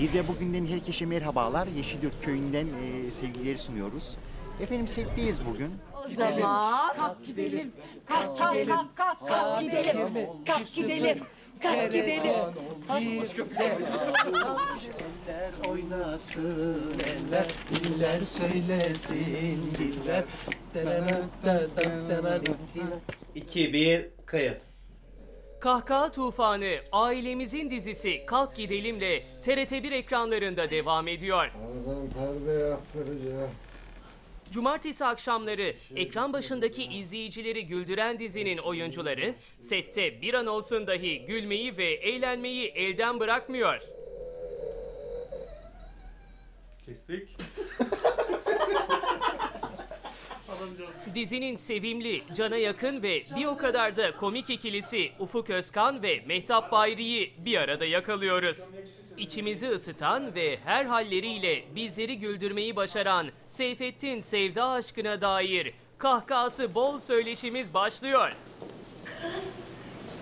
Bir de bugünden herkese merhabalar. Yeşil Dört Köyü'nden sevgileri sunuyoruz. Efendim setteyiz bugün. O zaman kalk gidelim. Kalk gidelim. Kalk gidelim. Kalk gidelim. Kalk gidelim. Eller oynasın, eller diller söylesin, diller. 2-1 kayıt. Kahkaha Tufanı ailemizin dizisi Kalk Gidelim'le TRT1 ekranlarında devam ediyor. Adam perde yaptıracağım. Cumartesi akşamları ekran başındaki izleyicileri güldüren dizinin oyuncuları sette bir an olsun dahi gülmeyi ve eğlenmeyi elden bırakmıyor. Kestik. Dizinin sevimli, cana yakın ve bir o kadar da komik ikilisi Ufuk Özkan ve Mehtap Bayri'yi bir arada yakalıyoruz. İçimizi ısıtan ve her halleriyle bizleri güldürmeyi başaran Seyfettin Sevda aşkına dair kahkahası bol söyleşimiz başlıyor. Kız,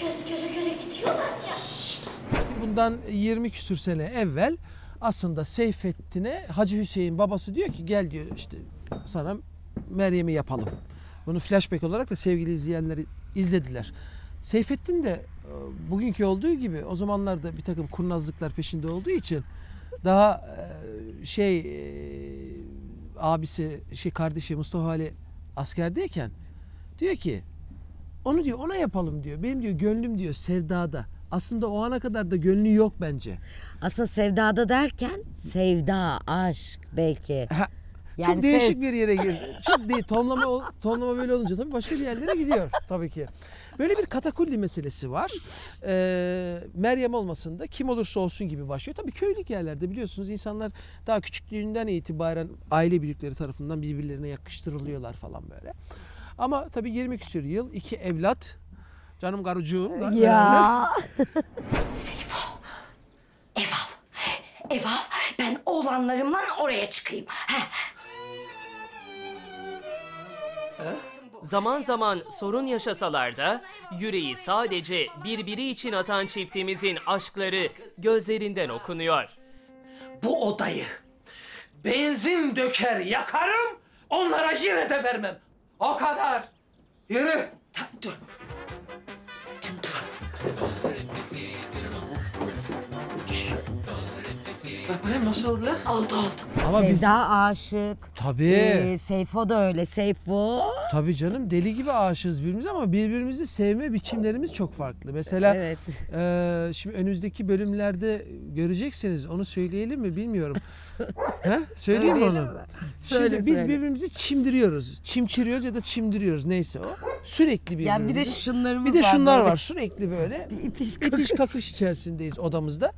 göz göre göre gidiyorlar ya. Bundan 20 küsür sene evvel aslında Seyfettin'e Hacı Hüseyin babası diyor ki gel diyor işte sana Meryem'i yapalım. Bunu flashback olarak da sevgili izleyenler izlediler. Seyfettin de bugünkü olduğu gibi o zamanlarda bir takım kurnazlıklar peşinde olduğu için daha kardeşi Mustafa Ali askerdeyken diyor ki onu diyor ona yapalım diyor. Benim diyor gönlüm diyor Sevda'da. Aslında o ana kadar da gönlü yok bence. Aslında Sevda'da derken sevda, aşk belki. Ha. Yani çok değişik bir yere girdi. Çok değil, tonlama böyle olunca tabii başka bir yerlere gidiyor tabii ki. Böyle bir katakulli meselesi var. Meryem olmasında kim olursa olsun gibi başlıyor. Tabii köylük yerlerde biliyorsunuz insanlar daha küçüklüğünden itibaren aile büyükleri tarafından birbirlerine yakıştırılıyorlar falan böyle. Ama tabii 20 küsur yıl, 2 evlat, canım karıcığım da. Ya. Seyfo, ev al, ben oğlanlarımla oraya çıkayım. Heh. Zaman zaman sorun yaşasalar da yüreği sadece birbiri için atan çiftimizin aşkları gözlerinden okunuyor. Bu odayı benzin döker yakarım, onlara yine de vermem. O kadar. Yürü. Tamam, dur. Saçın dur. Nasıl oldu lan? Oldu. Ama Sevda aşık. Tabii. Seyfo da öyle. Seyfo. Tabii canım deli gibi aşığız birbirimize ama birbirimizi sevme biçimlerimiz çok farklı. Mesela evet. Şimdi önümüzdeki bölümlerde göreceksiniz. Onu söyleyelim mi bilmiyorum. Söyleyeyim mi onu? Şimdi biz birbirimizi çimdiriyoruz. Çimçiriyoruz ya da çimdiriyoruz. Neyse o. Sürekli birbirimizi. Yani bir de şunlarımız var. Bir de şunlar var. Sürekli böyle itiş kakış içerisindeyiz odamızda.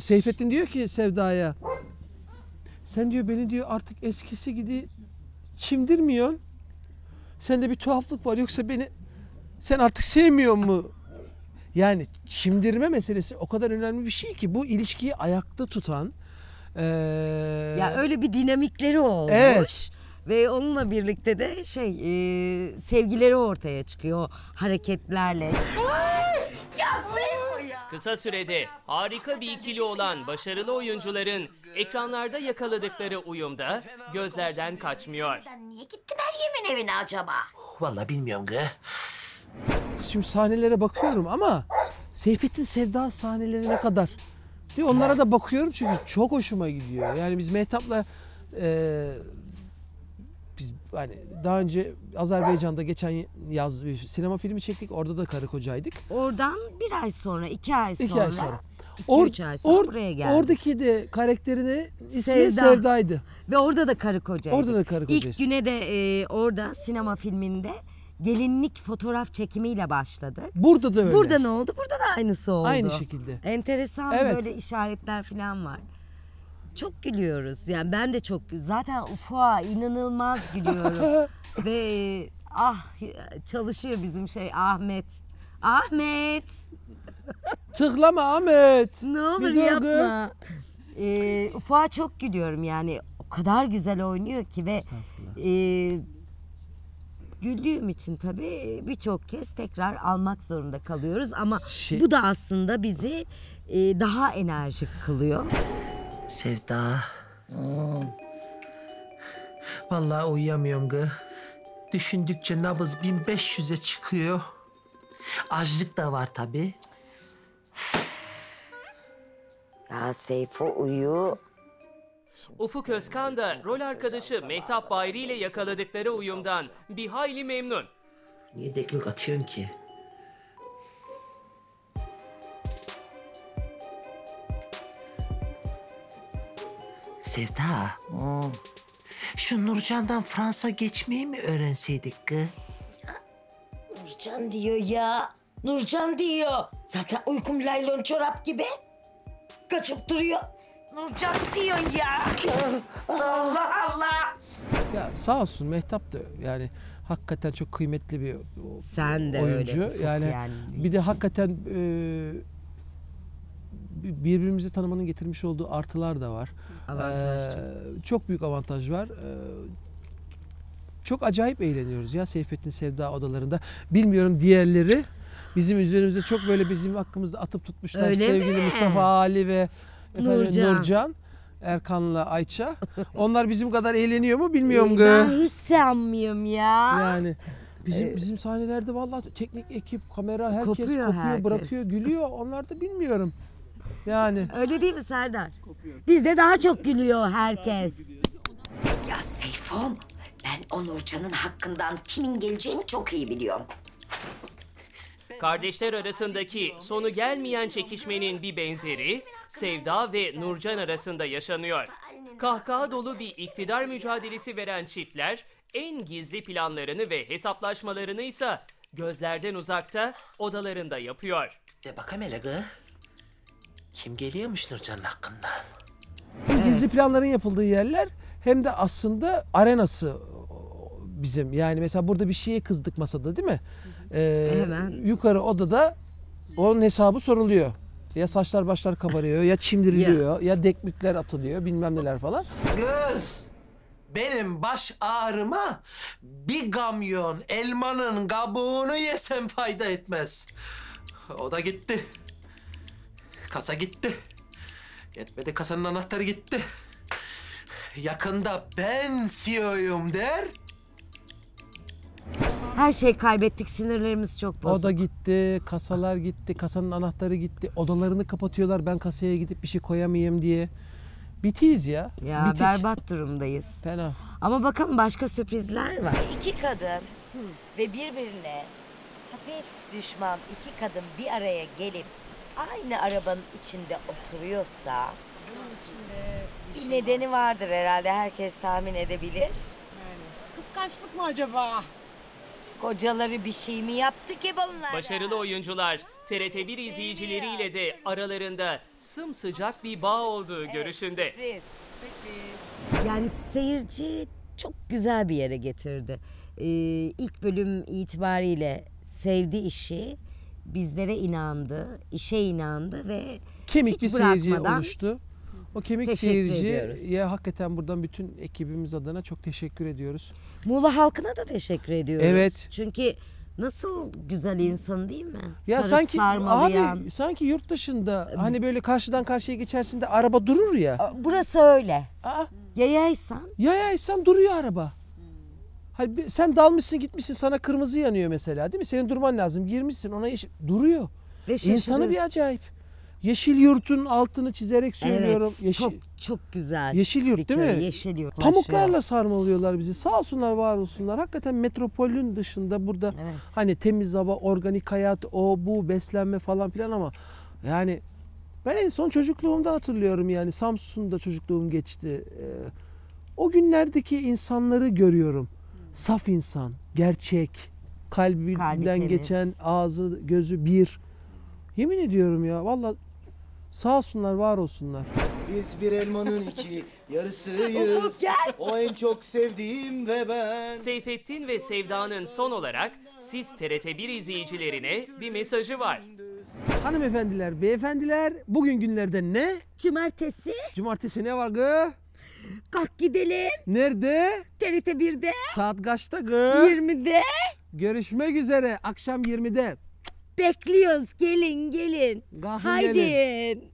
Seyfettin diyor ki Sevda'ya, sen diyor beni diyor artık eskisi gibi çimdirmiyorsun. Sende bir tuhaflık var yoksa beni sen artık sevmiyor mu? Yani çimdirme meselesi o kadar önemli bir şey ki bu ilişkiyi ayakta tutan. Ya öyle bir dinamikleri olmuş. Evet. Ve onunla birlikte de sevgileri ortaya çıkıyor hareketlerle. Ya Seyfettin! Kısa sürede harika bir ikili olan başarılı oyuncuların ekranlarda yakaladıkları uyumda gözlerden kaçmıyor. Ben niye gittim Meryem'in evine acaba? Vallahi bilmiyorum ki. Şimdi sahnelere bakıyorum ama Seyfettin Sevda sahnelerine kadar diye onlara da bakıyorum çünkü çok hoşuma gidiyor. Yani biz Mehtap'la biz hani daha önce Azerbaycan'da geçen yaz bir sinema filmi çektik. Orada da karı kocaydık. Oradan bir ay sonra, 2 ay sonra. 2-3 ay sonra buraya geldik. Oradaki de karakterine ismi Sevda'ydı. Ve orada da karı kocaydı. İlk güne de orada sinema filminde gelinlik fotoğraf çekimiyle başladı. Burada da öyle. Burada ne oldu? Burada da aynısı oldu. Aynı şekilde. Enteresan evet. Böyle işaretler falan var. Çok gülüyoruz. Yani ben de çok zaten Ufuk'a inanılmaz gülüyorum. Ve çalışıyor bizim Ahmet. Ahmet! Tıklama Ahmet! Ne olur yapma. Ufuk'a çok gülüyorum yani. O kadar güzel oynuyor ki ve güldüğüm için tabii birçok kez tekrar almak zorunda kalıyoruz. Ama bu da aslında bizi daha enerjik kılıyor. Sevda. Vallahi uyuyamıyorum gı. Düşündükçe nabız 1500'e çıkıyor. Açlık da var tabii. Ya Seyfo uyu. Ufuk Özkan da rol arkadaşı Mehtap Bayri ile yakaladıkları uyumdan bir hayli memnun. Niye deklük atıyorsun ki? Sevda, şu Nurcan'dan Fransa geçmeyi mi öğrenseydik ki? Nurcan diyor ya, Nurcan diyor. Zaten uykum laylon çorap gibi. Kaçıp duruyor. Nurcan diyor ya. Allah Allah. Ya sağ olsun Mehtap da yani hakikaten çok kıymetli bir oyuncu. Sen de oyuncu. Öyle. Yani bir de hakikaten birbirimizi tanımanın getirmiş olduğu artılar da var. Çok büyük avantaj var. Çok acayip eğleniyoruz ya Seyfettin Sevda odalarında. Bilmiyorum diğerleri. Bizim üzerimize çok böyle bizim hakkımızda atıp tutmuşlar. Öyle sevgili mi? Mustafa Ali ve Nurcan Erkan'la Ayça. Onlar bizim kadar eğleniyor mu bilmiyorum. Ben hiç sanmıyorum ya. Yani bizim sahnelerde vallahi teknik ekip, kamera herkes kopuyor, bırakıyor, gülüyor. Onlar da bilmiyorum. Yani. Öyle değil mi Serdar? Bizde daha çok gülüyor herkes. Ya Seyfom, ben o Nurcan'ın hakkından kimin geleceğini çok iyi biliyorum. Kardeşler arasındaki sonu gelmeyen çekişmenin bir benzeri Sevda ve Nurcan arasında yaşanıyor. Kahkaha dolu bir iktidar mücadelesi veren çiftler en gizli planlarını ve hesaplaşmalarını ise gözlerden uzakta odalarında yapıyor. De bakayım hele gı. Kim geliyormuş Nurcan'ın hakkında? Hem gizli planların yapıldığı yerler hem de aslında arenası bizim. Yani mesela burada bir şeye kızdık masada değil mi? Yukarı odada onun hesabı soruluyor. Ya saçlar başlar kabarıyor, ya çimdiriliyor, ya dekmikler atılıyor, bilmem neler falan. Kız, benim baş ağrıma bir kamyon elmanın kabuğunu yesem fayda etmez. O da gitti. Kasa gitti. Yetmedi kasanın anahtarı gitti. Yakında ben CEO'yum der. Her şeyi kaybettik, sinirlerimiz çok bozuk. O da gitti, kasalar gitti, kasanın anahtarı gitti. Odalarını kapatıyorlar, ben kasaya gidip bir şey koyamayayım diye. Bitiyiz ya. Ya bitik. Berbat durumdayız. Fena. Ama bakalım başka sürprizler var. İki kadın ve birbirine hafif düşman iki kadın bir araya gelip aynı arabanın içinde oturuyorsa bir nedeni vardır herhalde, herkes tahmin edebilir. Yani kıskançlık mı acaba? Kocaları bir şey mi yaptı ki bunlar? Başarılı oyuncular TRT1 izleyicileriyle de aralarında sımsıcak bir bağ olduğu görüşünde. Sürpriz. Yani seyirci çok güzel bir yere getirdi. İlk bölüm itibariyle sevdi işi, bizlere inandı, işe inandı ve kemikli seyirci oluştu. O kemik seyirciye hakikaten buradan bütün ekibimiz adına çok teşekkür ediyoruz. Muğla halkına da teşekkür ediyoruz. Evet. Çünkü nasıl güzel insan değil mi? Ya sarıp sarmalayan. Abi sanki yurt dışında hani böyle karşıdan karşıya geçersin de araba durur ya. Burası öyle. Yayaysan duruyor araba. Hani sen dalmışsın gitmişsin, sana kırmızı yanıyor mesela değil mi? Senin durman lazım, girmişsin ona yeşil, duruyor. İnsanı bir acayip. Yeşil Yurt'un altını çizerek söylüyorum. Evet, yeşil, çok güzel. Yeşil Yurt değil mi? Yeşil Yurt. Pamuklarla sarmalıyorlar bizi. Sağ olsunlar, var olsunlar. Hakikaten metropolün dışında burada hani temiz hava, organik hayat, o bu beslenme falan filan ama yani ben en son çocukluğumda hatırlıyorum yani Samsun'da çocukluğum geçti. O günlerdeki insanları görüyorum. Saf insan, gerçek, kalbinden geçen, ağzı, gözü bir. Yemin ediyorum ya vallahi. Sağ olsunlar, var olsunlar. Biz bir elmanın iki yarısıyız. O en çok sevdiğim ve ben. Seyfettin ve Sevda'nın son olarak siz TRT1 izleyicilerine bir mesajı var. Hanımefendiler, beyefendiler, bugün günlerde ne? Cumartesi. Cumartesi ne var gı? Kalk gidelim. Nerede? TRT1'de. Saat kaçta kız? 20'de. Görüşmek üzere akşam 20'de. Bekliyoruz, gelin gelin. Kahve haydi. Gelin.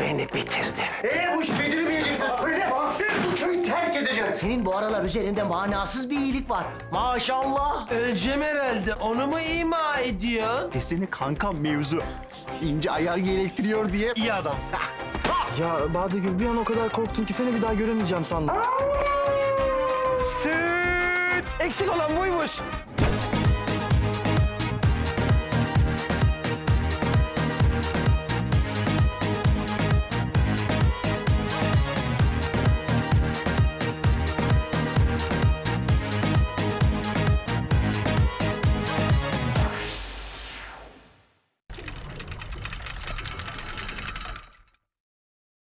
Beni bitirdin. Bu iş beceremeyeceksin söyle. Ben bu köyü terk edeceğim. Senin bu aralar üzerinde manasız bir iyilik var. Maşallah. Öleceğim herhalde. Onu mu ima ediyorsun? Desene kankam mevzu. İnce ayar gerektiriyor diye. İyi adamsın. Ya Badegül bir an o kadar korktum ki seni bir daha göremeyeceğim sandım. Süt! Eksik olan buymuş.